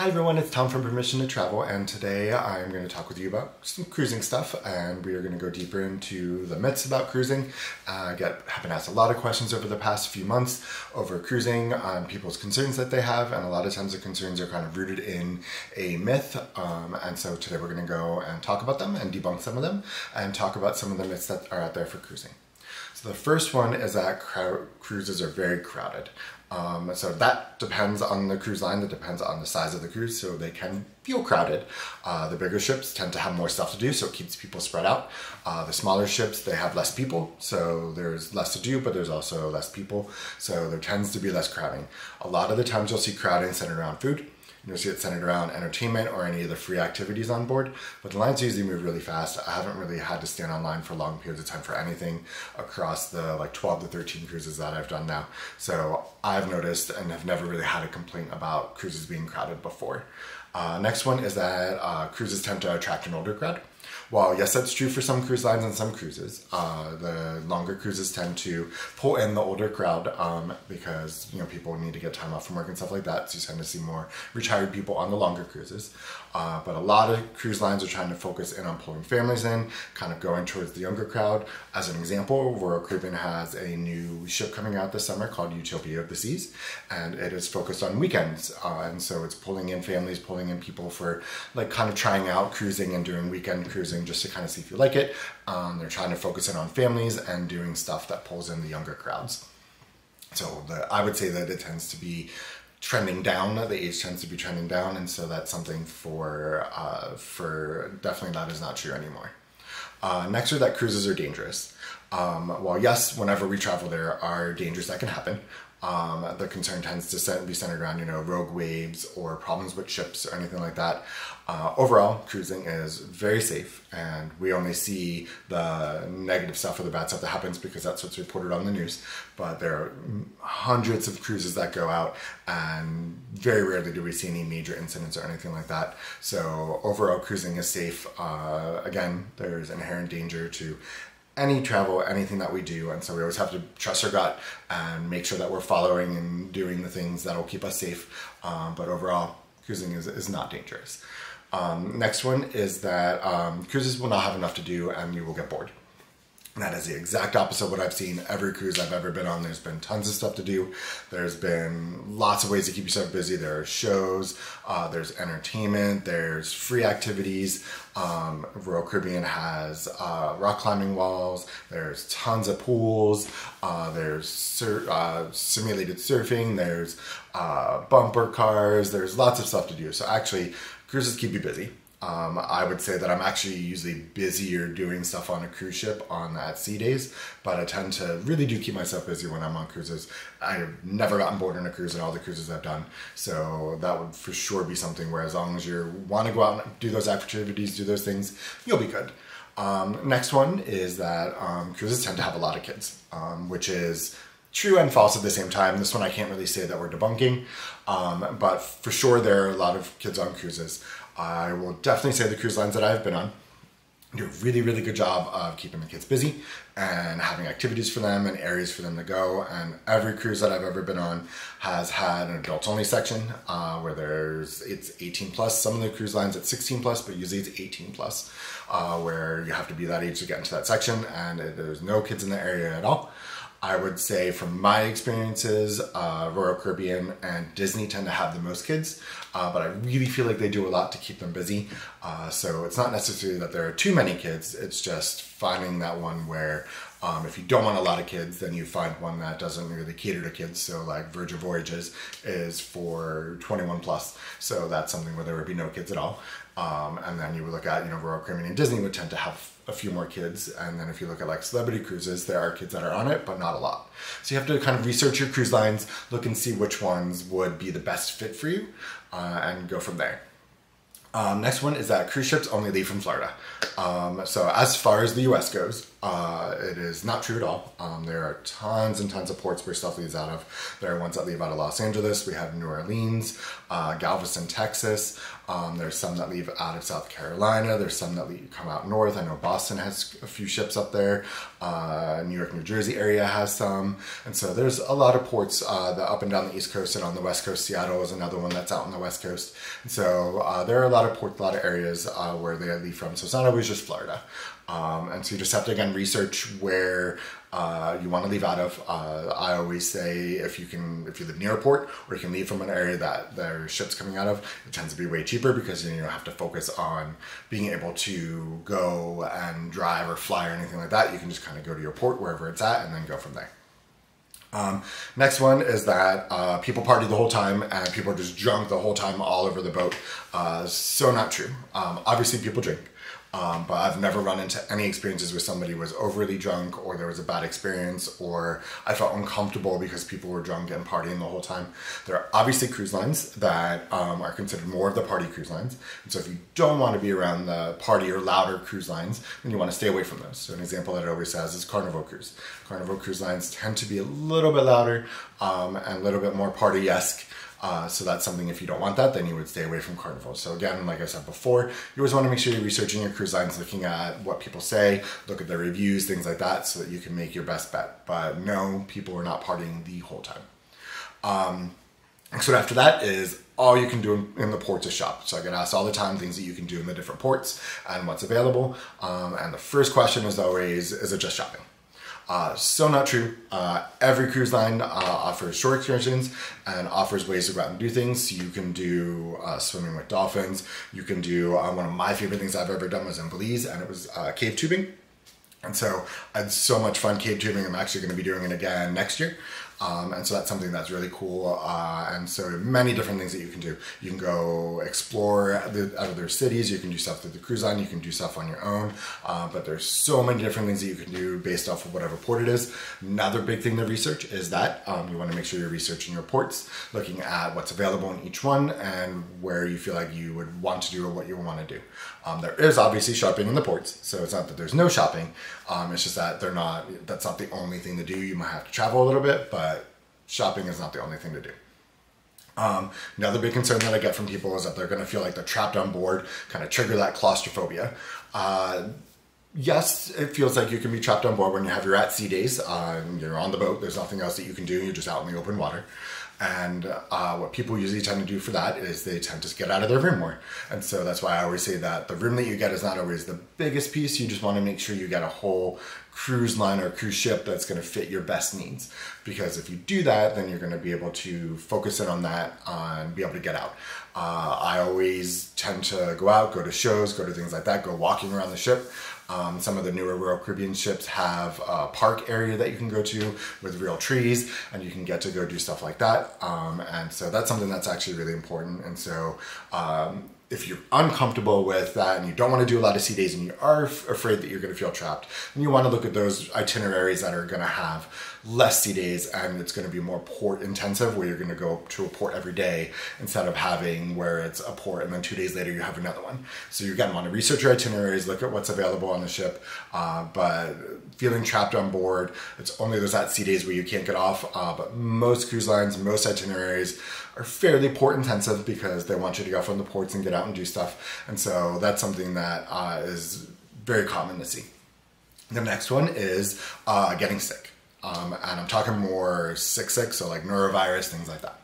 Hi everyone, it's Tom from Permission to Travel, and today I'm going to talk with you about some cruising stuff, and we are going to go deeper into the myths about cruising. I've been asked a lot of questions over the past few months over cruising on people's concerns that they have, and a lot of times the concerns are kind of rooted in a myth, and so today we're going to go and talk about them and debunk some of them and talk about some of the myths that are out there for cruising. So the first one is that cruises are very crowded. So that depends on the cruise line, that depends on the size of the cruise, so they can feel crowded. The bigger ships tend to have more stuff to do, so it keeps people spread out. The smaller ships, they have less people, so there's less to do, but there's also less people, so there tends to be less crowding. A lot of the times you'll see crowding centered around food, you'll see it centered around entertainment or any of the free activities on board, but the lines usually move really fast. I haven't really had to stand online for long periods of time for anything across the like 12 to 13 cruises that I've done now. So I've noticed and have never really had a complaint about cruises being crowded before. Next one is that cruises tend to attract an older crowd. While yes, that's true for some cruise lines and some cruises, the longer cruises tend to pull in the older crowd because, you know, people need to get time off from work and stuff like that, so you tend to see more retired people on the longer cruises. But a lot of cruise lines are trying to focus in on pulling families in, kind of going towards the younger crowd. As an example, Royal Caribbean has a new ship coming out this summer called Utopia of the Seas, and it is focused on weekends, and so it's pulling in families, pulling in people for like kind of trying out cruising and doing weekend cruising, just to kind of see if you like it. They're trying to focus in on families and doing stuff that pulls in the younger crowds. So I would say that it tends to be trending down, the age tends to be trending down, and so that's something for definitely that is not true anymore. Next are that cruises are dangerous. While yes, whenever we travel there are dangers that can happen, the concern tends to be centered around, you know, rogue waves or problems with ships or anything like that. Overall, cruising is very safe, and we only see the negative stuff or the bad stuff that happens because that's what's reported on the news. But there are hundreds of cruises that go out, and very rarely do we see any major incidents or anything like that. So overall, cruising is safe. Again, there's inherent danger to any travel, anything that we do, and so we always have to trust our gut and make sure that we're following and doing the things that will keep us safe. But overall, cruising is not dangerous. Next one is that cruises will not have enough to do and you will get bored. That is the exact opposite of what I've seen. Every cruise I've ever been on, there's been tons of stuff to do. There's been lots of ways to keep yourself busy. There are shows, there's entertainment, there's free activities. Royal Caribbean has rock climbing walls, there's tons of pools, there's simulated surfing, there's bumper cars, there's lots of stuff to do. So actually, cruises keep you busy. I would say that I'm actually usually busier doing stuff on a cruise ship on at sea days, but I tend to really do keep myself busy when I'm on cruises. I've never gotten bored on a cruise in all the cruises I've done, so that would for sure be something where as long as you want to go out and do those activities, do those things, you'll be good. Next one is that cruises tend to have a lot of kids, which is true and false at the same time. This one I can't really say that we're debunking, but for sure there are a lot of kids on cruises. I will definitely say the cruise lines that I've been on do a really, really good job of keeping the kids busy and having activities for them and areas for them to go. And every cruise that I've ever been on has had an adults only section where it's 18 plus. Some of the cruise lines it's 16 plus, but usually it's 18 plus, where you have to be that age to get into that section, and there's no kids in the area at all. I would say from my experiences, Royal Caribbean and Disney tend to have the most kids, but I really feel like they do a lot to keep them busy. So it's not necessarily that there are too many kids, it's just finding that one where if you don't want a lot of kids, then you find one that doesn't really cater to kids. So like Virgin Voyages is for 21 plus, so that's something where there would be no kids at all. And then you would look at, you know, Royal Caribbean and Disney would tend to have a few more kids, and then if you look at like Celebrity cruises, there are kids that are on it, but not a lot. So you have to kind of research your cruise lines, look and see which ones would be the best fit for you, and go from there. Next one is that cruise ships only leave from Florida. So as far as the US goes, It is not true at all. There are tons and tons of ports where stuff leaves out of. There are ones that leave out of Los Angeles. We have New Orleans, Galveston, Texas. There's some that leave out of South Carolina. There's some that come out north. I know Boston has a few ships up there. New York, New Jersey area has some. And so there's a lot of ports that up and down the East Coast and on the West Coast. Seattle is another one that's out on the West Coast. And so there are a lot of ports, a lot of areas where they leave from. So it's not always just Florida. And so you just have to, again, research where you want to leave out of. I always say if you live near a port or you can leave from an area that their ship's coming out of, it tends to be way cheaper because you don't have to focus on being able to go and drive or fly or anything like that. You can just kind of go to your port wherever it's at and then go from there. Next one is that people party the whole time and people are just drunk the whole time all over the boat. So not true. Obviously people drink. But I've never run into any experiences where somebody was overly drunk or there was a bad experience or I felt uncomfortable because people were drunk and partying the whole time. There are obviously cruise lines that are considered more of the party cruise lines. And so if you don't want to be around the party or louder cruise lines, then you want to stay away from those. So an example that it always says is Carnival Cruise. Carnival Cruise lines tend to be a little bit louder and a little bit more party-esque. So that's something, if you don't want that, then you would stay away from Carnival. So again, like I said before, you always want to make sure you're researching your cruise lines, looking at what people say, look at their reviews, things like that, so that you can make your best bet. But no, people are not partying the whole time. So after that is all you can do in the port to shop. So I get asked all the time things that you can do in the different ports and what's available. And the first question is always, is it just shopping? So not true. Every cruise line offers shore excursions and offers ways to go out and do things. You can do swimming with dolphins. You can do, one of my favorite things I've ever done was in Belize, and it was cave tubing. And so I had so much fun cave tubing. I'm actually going to be doing it again next year. And so that's something that's really cool. And so many different things that you can do. You can go explore other cities. You can do stuff through the cruise line. You can do stuff on your own. But there's so many different things that you can do based off of whatever port it is. Another big thing to research is that you want to make sure you're researching your ports, looking at what's available in each one and where you feel like you would want to do or what you want to do. There is obviously shopping in the ports. So it's not that there's no shopping. It's just that that's not the only thing to do. You might have to travel a little bit, but shopping is not the only thing to do. Another big concern that I get from people is that they're going to feel like they're trapped on board, kind of trigger that claustrophobia. Yes, it feels like you can be trapped on board when you have your at-sea days. You're on the boat, there's nothing else that you can do, you're just out in the open water. And what people usually tend to do for that is they tend to get out of their room more. And so that's why I always say that the room that you get is not always the biggest piece. You just want to make sure you get a whole cruise line or cruise ship that's going to fit your best needs. Because if you do that, then you're going to be able to focus in on that and be able to get out. I always tend to go out, go to shows, go to things like that, go walking around the ship. Some of the newer Royal Caribbean ships have a park area that you can go to with real trees, and you can get to go do stuff like that. And so that's something that's actually really important. And so if you're uncomfortable with that and you don't want to do a lot of sea days and you are afraid that you're going to feel trapped, then you want to look at those itineraries that are going to have less sea days and it's going to be more port intensive, where you're going to go to a port every day instead of having where it's a port and then 2 days later you have another one. So you again want to research your itineraries, look at what's available on the ship, but feeling trapped on board, it's only those at sea days where you can't get off, but most cruise lines, most itineraries are fairly port intensive because they want you to go from the ports and get out and do stuff. And so that's something that is very common to see. The next one is getting sick. And I'm talking more sick, so like norovirus, things like that.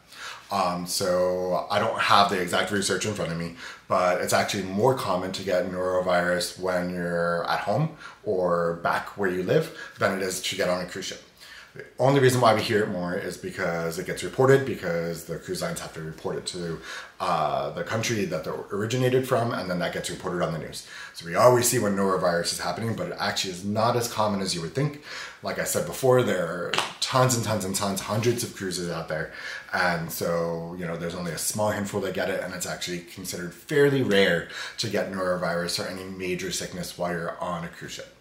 So I don't have the exact research in front of me, but it's actually more common to get norovirus when you're at home or back where you live than it is to get on a cruise ship. The only reason why we hear it more is because it gets reported, because the cruise lines have to report it to the country that they originated from, and then that gets reported on the news. So we always see when norovirus is happening, but it actually is not as common as you would think. Like I said before, there are tons and tons and tons, hundreds of cruises out there. And so, there's only a small handful that get it, and it's actually considered fairly rare to get norovirus or any major sickness while you're on a cruise ship.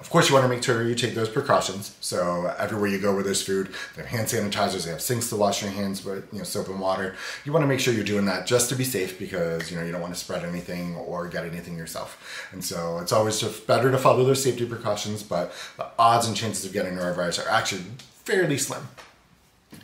Of course, you want to make sure you take those precautions. So everywhere you go where there's food, they have hand sanitizers, they have sinks to wash your hands with, you know, soap and water. You want to make sure you're doing that just to be safe, because, you know, you don't want to spread anything or get anything yourself. And so it's always just better to follow those safety precautions, but the odds and chances of getting norovirus are actually fairly slim.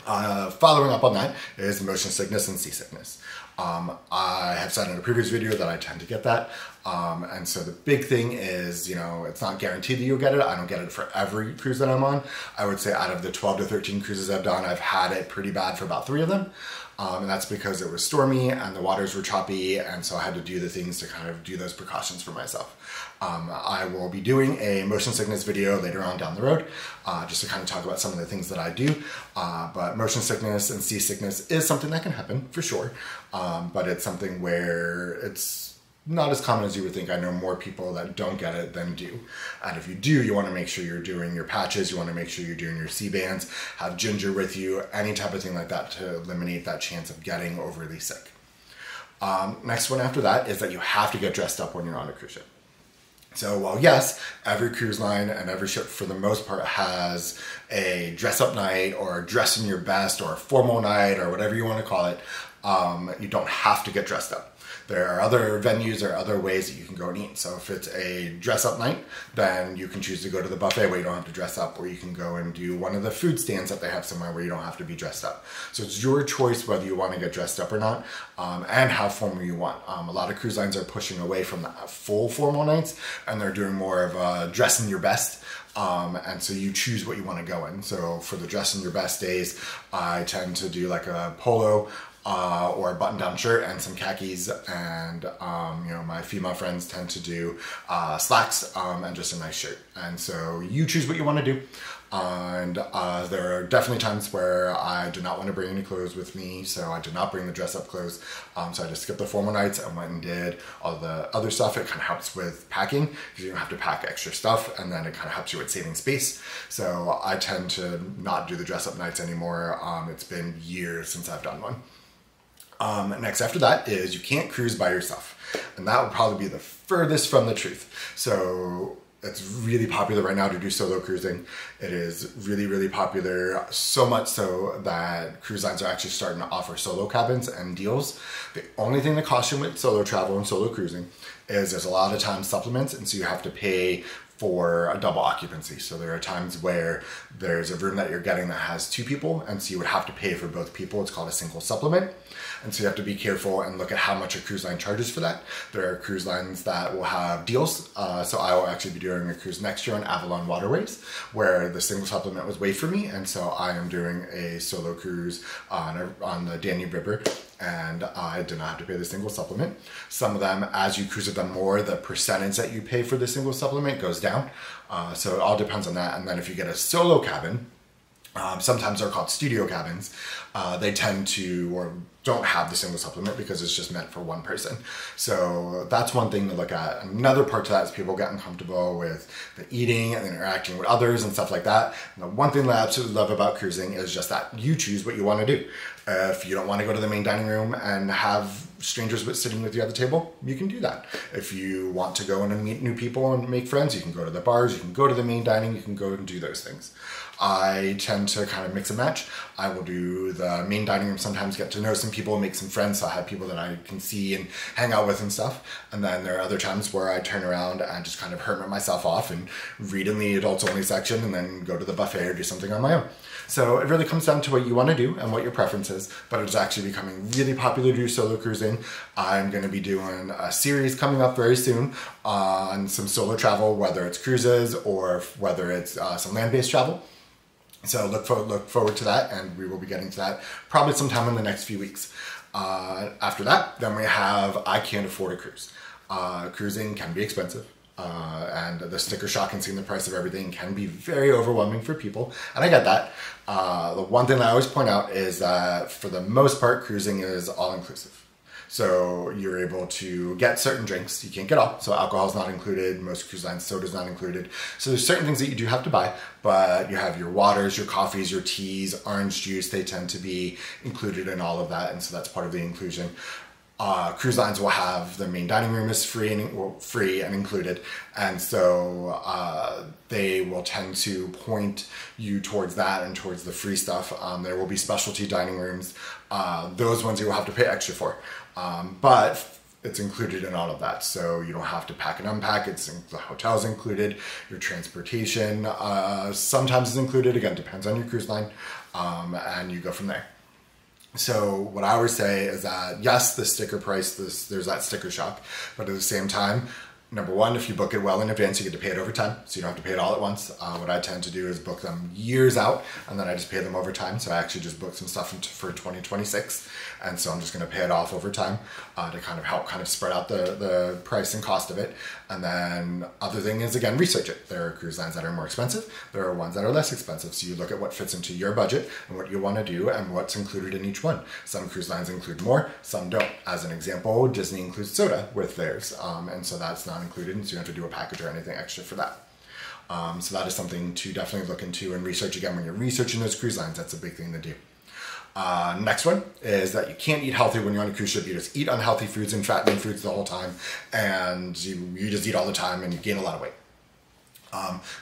Following up on that is motion sickness and seasickness. I have said in a previous video that I tend to get that. And so the big thing is, you know, it's not guaranteed that you'll get it. I don't get it for every cruise that I'm on. I would say out of the 12 to 13 cruises I've done, I've had it pretty bad for about 3 of them. And that's because it was stormy and the waters were choppy, and so I had to do the things to kind of do those precautions for myself. I will be doing a motion sickness video later on down the road, just to kind of talk about some of the things that I do. But motion sickness and seasickness is something that can happen for sure, but it's something where it's not as common as you would think. I know more people that don't get it than do. And if you do, you want to make sure you're doing your patches, you want to make sure you're doing your C-bands, have ginger with you, any type of thing like that to eliminate that chance of getting overly sick. Next one after that is that you have to get dressed up when you're on a cruise ship. So while yes, every cruise line and every ship for the most part has a dress up night or a dress in your best or a formal night or whatever you want to call it, you don't have to get dressed up. There are other venues or other ways that you can go and eat. So if it's a dress-up night, then you can choose to go to the buffet where you don't have to dress up, or you can go and do one of the food stands that they have somewhere where you don't have to be dressed up. So it's your choice whether you want to get dressed up or not, and how formal you want. A lot of cruise lines are pushing away from the full formal nights, and they're doing more of a dress in your best. And so you choose what you want to go in. So for the dress in your best days, I tend to do like a polo, or a button-down shirt and some khakis, and you know, my female friends tend to do slacks and just a nice shirt. And so you choose what you want to do. And there are definitely times where I do not want to bring any clothes with me, so I did not bring the dress-up clothes. So I just skipped the formal nights and went and did all the other stuff. It kind of helps with packing, because you don't have to pack extra stuff, and then it kind of helps you with saving space. So I tend to not do the dress-up nights anymore. It's been years since I've done one. Next after that is you can't cruise by yourself, and that would probably be the furthest from the truth. So it's really popular right now to do solo cruising. It is really, really popular, so much so that cruise lines are actually starting to offer solo cabins and deals. The only thing to caution with solo travel and solo cruising is there's a lot of times supplements, and so you have to pay for a double occupancy. So there are times where there's a room that you're getting that has 2 people, and so you would have to pay for both people. It's called a single supplement. And so you have to be careful and look at how much a cruise line charges for that. There are cruise lines that will have deals. So I will actually be doing a cruise next year on Avalon Waterways, where the single supplement was way for me. And so I am doing a solo cruise on the Danube River, and I did not have to pay the single supplement. Some of them, as you cruise with them more, the percentage that you pay for the single supplement goes down. So it all depends on that. And then if you get a solo cabin, sometimes they're called studio cabins, they tend to, or don't have the single supplement because it's just meant for one person. So that's one thing to look at. Another part to that is people getting comfortable with the eating and interacting with others and stuff like that. And the one thing that I absolutely love about cruising is just that you choose what you want to do. If you don't want to go to the main dining room and have strangers sitting with you at the table, you can do that. If you want to go in and meet new people and make friends, you can go to the bars, you can go to the main dining, you can go and do those things. I tend to kind of mix and match. I will do the main dining room, sometimes get to know some people, make some friends, so I have people that I can see and hang out with and stuff. And then there are other times where I turn around and just kind of hermit myself off and read in the adults only section and then go to the buffet or do something on my own. So it really comes down to what you want to do and what your preference is, but it's actually becoming really popular to do solo cruising. I'm going to be doing a series coming up very soon on some solo travel, whether it's cruises or whether it's some land-based travel. So look forward to that, and we will be getting to that probably sometime in the next few weeks. After that, then we have I can't afford a cruise. Cruising can be expensive. And the sticker shock and seeing the price of everything can be very overwhelming for people, and I get that. The one thing that I always point out is that for the most part, cruising is all-inclusive. So you're able to get certain drinks. You can't get all, so alcohol is not included. Most cruise lines, soda is not included. So there's certain things that you do have to buy, but you have your waters, your coffees, your teas, orange juice. They tend to be included in all of that, and so that's part of the inclusion. Cruise lines will have their main dining room is free and included, and so they will tend to point you towards that and towards the free stuff. There will be specialty dining rooms. Those ones you will have to pay extra for, but it's included in all of that, so you don't have to pack and unpack. It's the hotel's included, your transportation sometimes is included. Again, depends on your cruise line, and you go from there. So what I would say is that, yes, the sticker price, there's that sticker shock, but at the same time, number one, if you book it well in advance, you get to pay it over time, so you don't have to pay it all at once. What I tend to do is book them years out, and then I just pay them over time. So I actually just booked some stuff for 2026, and so I'm just going to pay it off over time to kind of help kind of spread out the price and cost of it. And then other thing is, again, research it. There are cruise lines that are more expensive. There are ones that are less expensive. So you look at what fits into your budget and what you want to do and what's included in each one. Some cruise lines include more, some don't. As an example, Disney includes soda with theirs, and so that's not included, and so you don't have to do a package or anything extra for that. So that is something to definitely look into and research. Again, when you're researching those cruise lines, that's a big thing to do. Next one is that you can't eat healthy when you're on a cruise ship. You just eat unhealthy foods and fattening foods the whole time, and you just eat all the time, and you gain a lot of weight.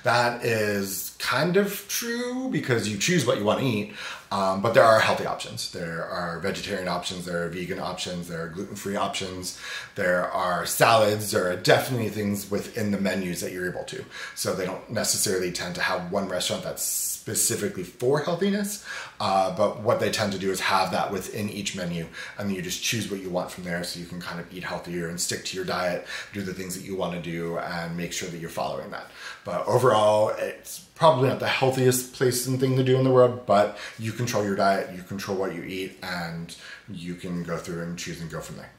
That is kind of true because you choose what you want to eat, but there are healthy options. There are vegetarian options, there are vegan options, there are gluten-free options, there are salads, there are definitely things within the menus that you're able to. So they don't necessarily tend to have one restaurant that's specifically for healthiness, but what they tend to do is have that within each menu, and then you just choose what you want from there, so you can kind of eat healthier and stick to your diet, do the things that you want to do, and make sure that you're following that. But overall, it's probably not the healthiest place and thing to do in the world, but you control your diet, you control what you eat, and you can go through and choose and go from there.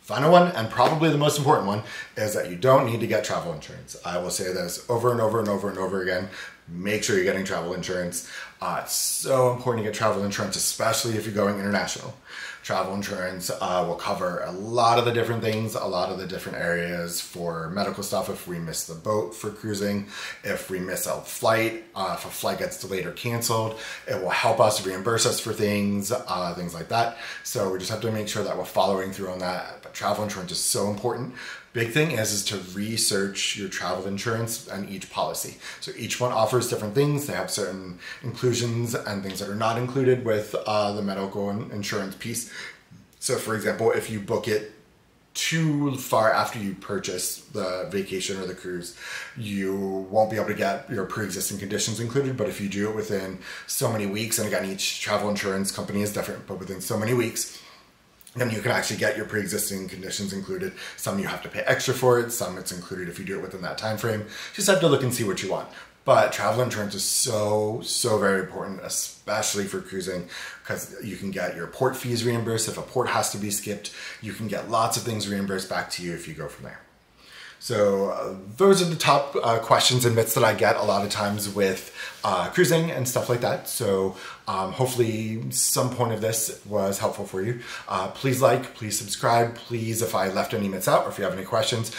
Final one, and probably the most important one, is that you don't need to get travel insurance. I will say this over and over and over and over again. Make sure you're getting travel insurance. It's so important to get travel insurance, especially if you're going international. Travel insurance will cover a lot of the different things, a lot of the different areas for medical stuff. If we miss the boat for cruising, if we miss a flight, if a flight gets delayed or canceled, it will help us reimburse us for things, things like that. So we just have to make sure that we're following through on that. But travel insurance is so important. Big thing is to research your travel insurance and each policy. So each one offers different things. They have certain inclusions and things that are not included with the medical insurance piece. So for example, if you book it too far after you purchase the vacation or the cruise, you won't be able to get your pre-existing conditions included. But if you do it within so many weeks, and again, each travel insurance company is different, but within so many weeks, then you can actually get your pre-existing conditions included. Some you have to pay extra for it, some it's included if you do it within that time frame. Just have to look and see what you want. But travel insurance is so very important, especially for cruising, because you can get your port fees reimbursed if a port has to be skipped. You can get lots of things reimbursed back to you if you go from there. So those are the top questions and myths that I get a lot of times with cruising and stuff like that. So hopefully some point of this was helpful for you. Please like, please subscribe, please, if I left any myths out or if you have any questions,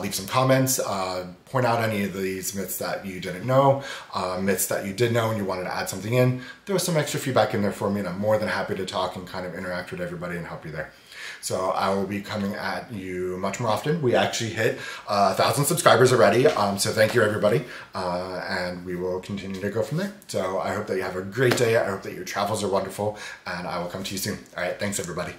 leave some comments, point out any of these myths that you didn't know, myths that you did know and you wanted to add something in. There was some extra feedback in there for me, and I'm more than happy to talk and kind of interact with everybody and help you there. So I will be coming at you much more often. We actually hit 1,000 subscribers already. So thank you, everybody. And we will continue to go from there. So I hope that you have a great day. I hope that your travels are wonderful. And I will come to you soon. All right. Thanks, everybody.